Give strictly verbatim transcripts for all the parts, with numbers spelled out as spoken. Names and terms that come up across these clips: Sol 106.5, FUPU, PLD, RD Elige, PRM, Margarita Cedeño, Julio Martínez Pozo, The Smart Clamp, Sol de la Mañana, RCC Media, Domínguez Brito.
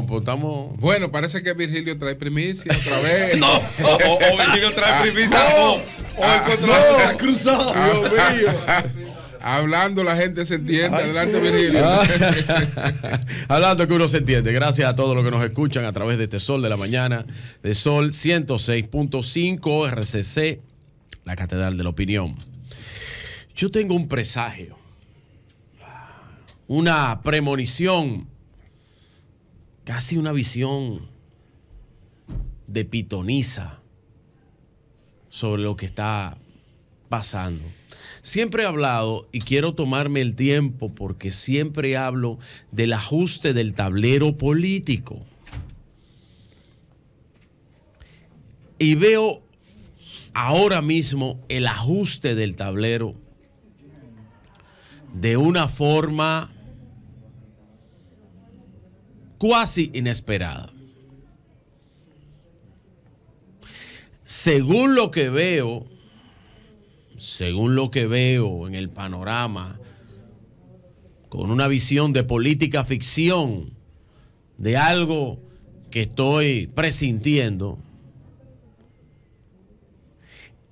estamos, pues estamos. Bueno, parece que Virgilio trae primicia otra vez. No, o, o, o Virgilio trae primicia. No, o el control no, cruzado. Dios mío. Hablando la gente se entiende. Adelante, Virgilio. Hablando que uno se entiende. Gracias a todos los que nos escuchan a través de este Sol de la Mañana, de Sol ciento seis punto cinco, R C C, la Catedral de la Opinión. Yo tengo un presagio, una premonición, casi una visión de pitoniza sobre lo que está pasando. Siempre he hablado, y quiero tomarme el tiempo porque siempre hablo del ajuste del tablero político. Y veo ahora mismo el ajuste del tablero de una forma cuasi inesperada. Según lo que veo, según lo que veo en el panorama, con una visión de política ficción, de algo que estoy presintiendo,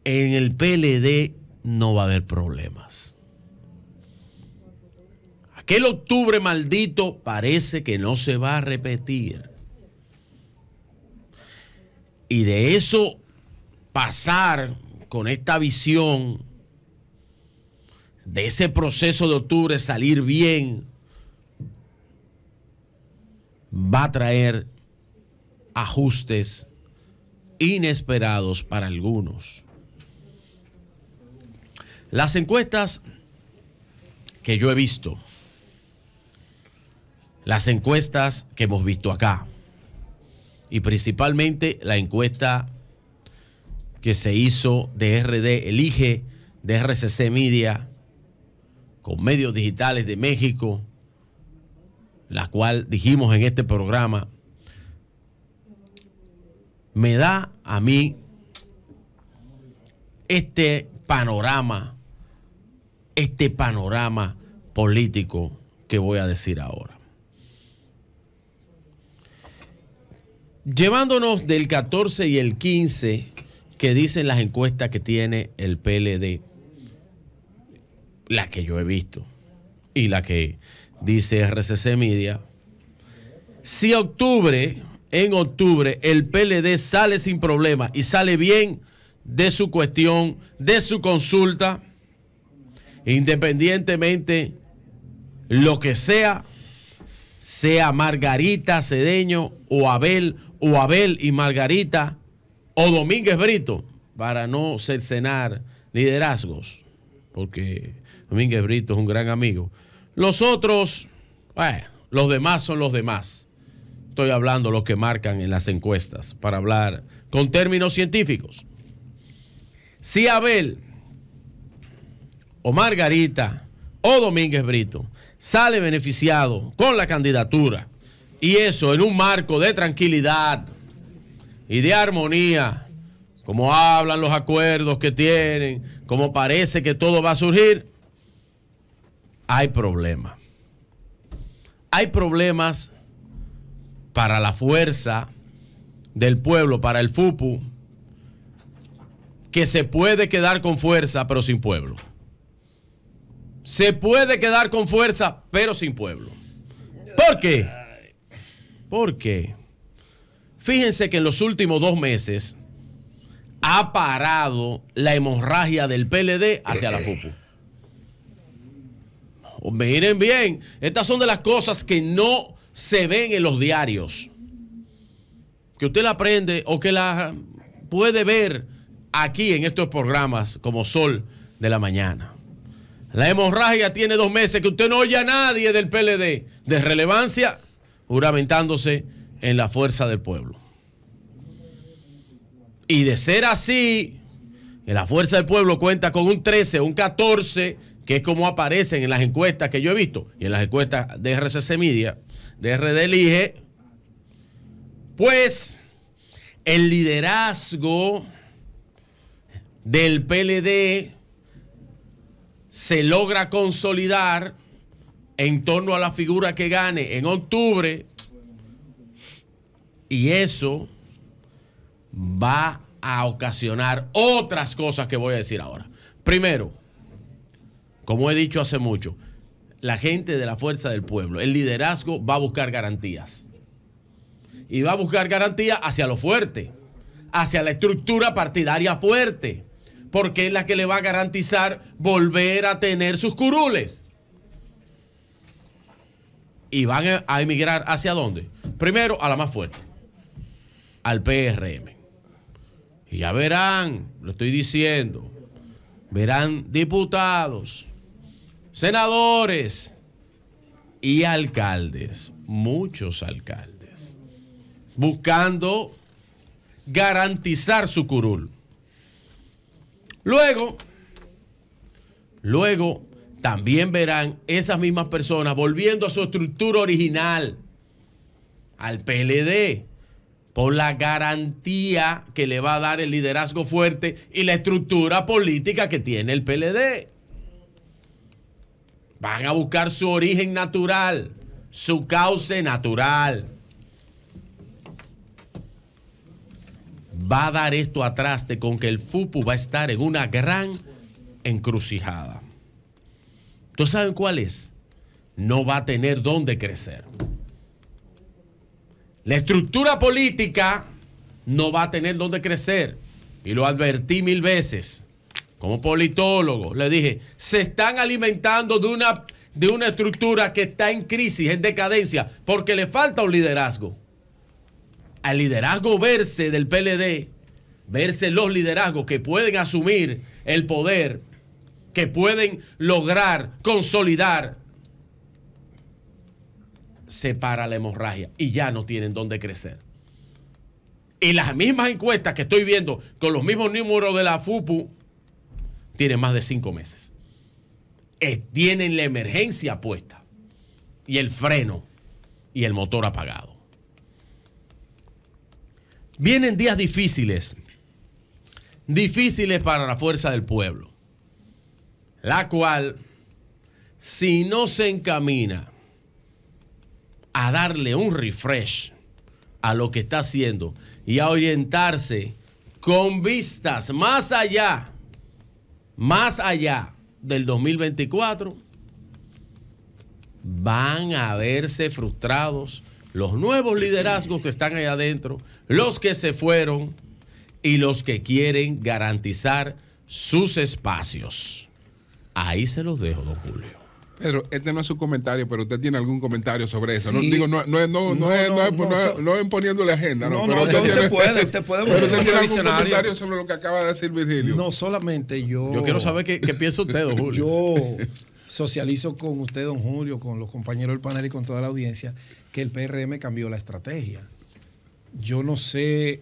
en el P L D no va a haber problemas. Aquel octubre maldito parece que no se va a repetir. Y de eso pasar con esta visión de ese proceso de octubre salir bien, va a traer ajustes inesperados para algunos. Las encuestas que yo he visto, las encuestas que hemos visto acá, y principalmente la encuesta que se hizo de R D Elige, de R C C Media, con medios digitales de México, la cual dijimos en este programa, me da a mí este panorama, este panorama político que voy a decir ahora. Llevándonos del catorce y el quince... que dicen las encuestas que tiene el P L D, la que yo he visto y la que dice R C C Media, si octubre, en octubre el P L D sale sin problema y sale bien de su cuestión, de su consulta, independientemente lo que sea, sea Margarita Cedeño o Abel, o Abel y Margarita, o Domínguez Brito, para no cercenar liderazgos, porque Domínguez Brito es un gran amigo. Los otros, bueno, los demás son los demás. Estoy hablando los que marcan en las encuestas, para hablar con términos científicos. Si Abel, o Margarita, o Domínguez Brito sale beneficiado con la candidatura, y eso en un marco de tranquilidad y de armonía, como hablan los acuerdos que tienen, como parece que todo va a surgir, hay problemas. Hay problemas para la fuerza del pueblo, para el F U P U, que se puede quedar con fuerza, pero sin pueblo. Se puede quedar con fuerza, pero sin pueblo. ¿Por qué? ¿Por qué? Fíjense que en los últimos dos meses ha parado la hemorragia del P L D hacia la F U P U. Oh, miren bien, estas son de las cosas que no se ven en los diarios, que usted la aprende o que la puede ver aquí en estos programas como Sol de la Mañana. La hemorragia tiene dos meses que usted no oye a nadie del P L D de relevancia juramentándose en la fuerza del pueblo. Y de ser así, en la fuerza del pueblo cuenta con un trece, un catorce, que es como aparecen en las encuestas que yo he visto, y en las encuestas de R C C Media, de R D Elige, pues el liderazgo del P L D se logra consolidar en torno a la figura que gane en octubre, y eso va a ocasionar otras cosas que voy a decir ahora. Primero, como he dicho hace mucho, la gente de la Fuerza del Pueblo, el liderazgo va a buscar garantías. Y va a buscar garantías hacia lo fuerte, hacia la estructura partidaria fuerte, porque es la que le va a garantizar volver a tener sus curules. Y van a emigrar ¿hacia dónde? Primero, a la más fuerte, al P R M. Y ya verán, lo estoy diciendo, verán diputados, senadores y alcaldes, muchos alcaldes, buscando garantizar su curul. Luego, luego también verán esas mismas personas volviendo a su estructura original, al P L D, por la garantía que le va a dar el liderazgo fuerte y la estructura política que tiene el P L D. Van a buscar su origen natural, su cauce natural. Va a dar esto a traste con que el F U P U va a estar en una gran encrucijada. ¿Ustedes saben cuál es? No va a tener dónde crecer. La estructura política no va a tener dónde crecer. Y lo advertí mil veces. Como politólogo, le dije, se están alimentando de una, de una estructura que está en crisis, en decadencia, porque le falta un liderazgo. Al liderazgo verse del P L D, verse los liderazgos que pueden asumir el poder, que pueden lograr consolidar, se para la hemorragia y ya no tienen dónde crecer. Y las mismas encuestas que estoy viendo con los mismos números de la F U P U tienen más de cinco meses. Eh, tienen la emergencia puesta y el freno y el motor apagado. Vienen días difíciles, difíciles para la Fuerza del Pueblo, la cual, si no se encamina a darle un refresh a lo que está haciendo y a orientarse con vistas más allá, más allá del dos mil veinticuatro, van a verse frustrados los nuevos liderazgos que están allá adentro, los que se fueron y los que quieren garantizar sus espacios. Ahí se los dejo, don Julio. Pedro, este no es su comentario, pero usted tiene algún comentario sobre eso. Sí. No, digo, no, no, no, no, no es no, no, no, no, no, poniéndole agenda. No, no, no, pero no, usted, usted tiene, puede, usted puede. Pero usted tiene algún comentario sobre lo que acaba de decir Virgilio. No, solamente yo. Yo quiero saber qué, qué piensa usted, don Julio. Yo socializo con usted, don Julio, con los compañeros del panel y con toda la audiencia, que el P R M cambió la estrategia. Yo no sé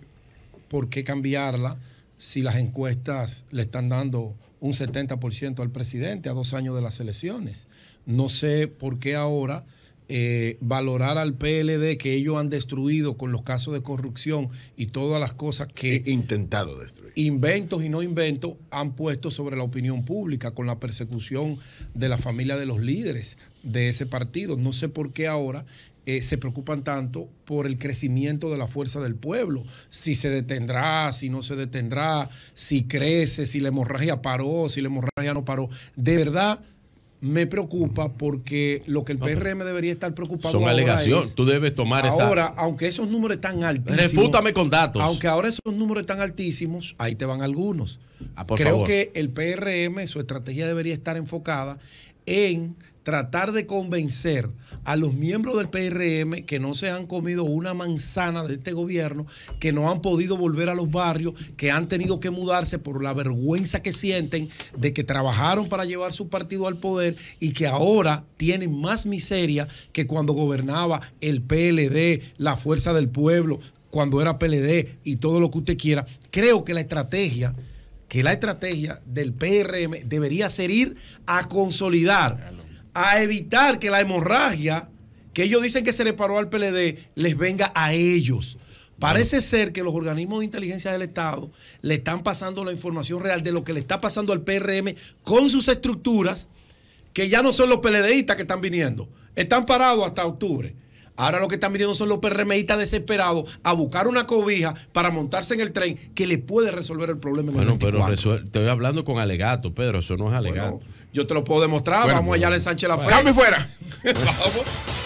por qué cambiarla si las encuestas le están dando un setenta por ciento al presidente a dos años de las elecciones. No sé por qué ahora eh, valorar al P L D, que ellos han destruido con los casos de corrupción y todas las cosas que... He intentado destruir. Inventos y no inventos han puesto sobre la opinión pública con la persecución de la familia de los líderes de ese partido. No sé por qué ahora eh, se preocupan tanto por el crecimiento de la Fuerza del Pueblo. Si se detendrá, si no se detendrá, si crece, si la hemorragia paró, si la hemorragia no paró. De verdad... me preocupa porque lo que el P R M debería estar preocupado son alegaciones. Tú debes tomar ahora, esa... Ahora, aunque esos números están altísimos... Refútame con datos. Aunque ahora esos números están altísimos, ahí te van algunos. Ah, por Creo favor. que el P R M, su estrategia debería estar enfocada en tratar de convencer a los miembros del P R M que no se han comido una manzana de este gobierno, que no han podido volver a los barrios, que han tenido que mudarse por la vergüenza que sienten de que trabajaron para llevar su partido al poder y que ahora tienen más miseria que cuando gobernaba el P L D, la Fuerza del Pueblo, cuando era P L D y todo lo que usted quiera. Creo que la estrategia... que la estrategia del P R M debería ser ir a consolidar, a evitar que la hemorragia que ellos dicen que se le paró al P L D les venga a ellos. Parece ser que los organismos de inteligencia del Estado le están pasando la información real de lo que le está pasando al P R M con sus estructuras, que ya no son los PLDistas que están viniendo, están parados hasta octubre. Ahora lo que están viniendo son los PRMistas desesperados a buscar una cobija para montarse en el tren que le puede resolver el problema. Bueno, en el pero resuel- te estoy hablando con alegato, Pedro, eso no es alegato. Bueno, yo te lo puedo demostrar, bueno, vamos bueno. allá a Sánchez la bueno. fe. ¡Cambio fuera! Vamos.